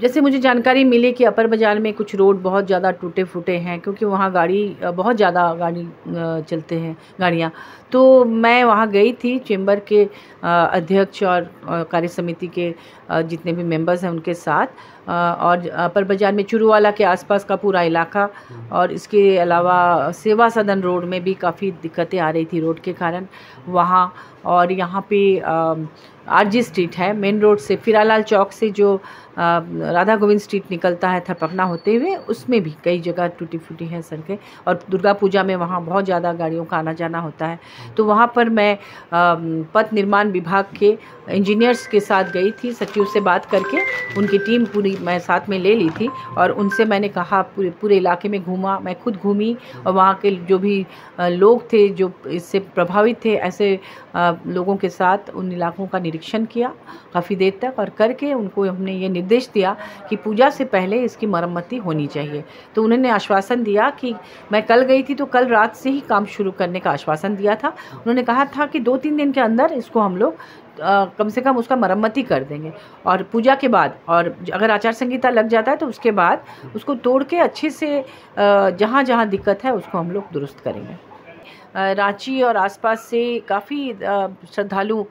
जैसे मुझे जानकारी मिली कि अपर बाज़ार में कुछ रोड बहुत ज़्यादा टूटे फूटे हैं, क्योंकि वहाँ बहुत ज़्यादा गाड़ी चलते हैं गाड़ियाँ। तो मैं वहाँ गई थी, चेंबर के अध्यक्ष और कार्य समिति के जितने भी मेंबर्स हैं उनके साथ, और अपर बाज़ार में चुरूवाला के आसपास का पूरा इलाका, और इसके अलावा सेवा सदन रोड में भी काफ़ी दिक्कतें आ रही थी रोड के कारण वहाँ। और यहाँ पर आरजी स्ट्रीट है मेन रोड से, फिरालाल चौक से जो राधा गोविंद स्ट्रीट निकलता है थपकना होते हुए, उसमें भी कई जगह टूटी फूटी हैं सड़कें, और दुर्गा पूजा में वहाँ बहुत ज़्यादा गाड़ियों का आना जाना होता है। तो वहाँ पर मैं पथ निर्माण विभाग के इंजीनियर्स के साथ गई थी, सचिव से बात करके उनकी टीम पूरी मैं साथ में ले ली थी, और उनसे मैंने कहा, पूरे इलाके में घूमा, मैं खुद घूमी, और वहाँ के जो भी लोग थे जो इससे प्रभावित थे, ऐसे लोगों के साथ उन इलाकों का निरीक्षण किया काफ़ी देर तक, और करके उनको हमने ये निर्देश दिया कि पूजा से पहले इसकी मरम्मती होनी चाहिए। तो उन्होंने आश्वासन दिया कि मैं कल गई थी तो कल रात से ही काम शुरू करने का आश्वासन दिया था। उन्होंने कहा था कि 2-3 दिन के अंदर इसको हम लोग कम से कम उसका मरम्मती कर देंगे, और पूजा के बाद, और अगर आचार संहिता लग जाता है तो उसके बाद उसको तोड़ के अच्छे से जहाँ जहाँ दिक्कत है उसको हम लोग दुरुस्त करेंगे। रांची और आसपास से काफ़ी श्रद्धालु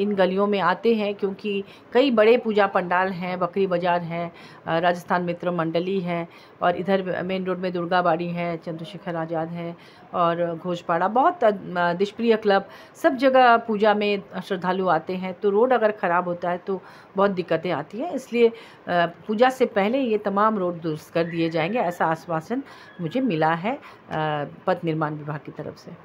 इन गलियों में आते हैं, क्योंकि कई बड़े पूजा पंडाल हैं, बकरी बाज़ार हैं, राजस्थान मित्र मंडली है, और इधर मेन रोड में दुर्गाबाड़ी है, चंद्रशेखर आजाद है, और घोषपाड़ा, बहुत दिशप्रिय क्लब, सब जगह पूजा में श्रद्धालु आते हैं। तो रोड अगर ख़राब होता है तो बहुत दिक्कतें आती हैं, इसलिए पूजा से पहले ये तमाम रोड दुरुस्त कर दिए जाएंगे, ऐसा आश्वासन मुझे मिला है पथ निर्माण विभाग की तरफ से।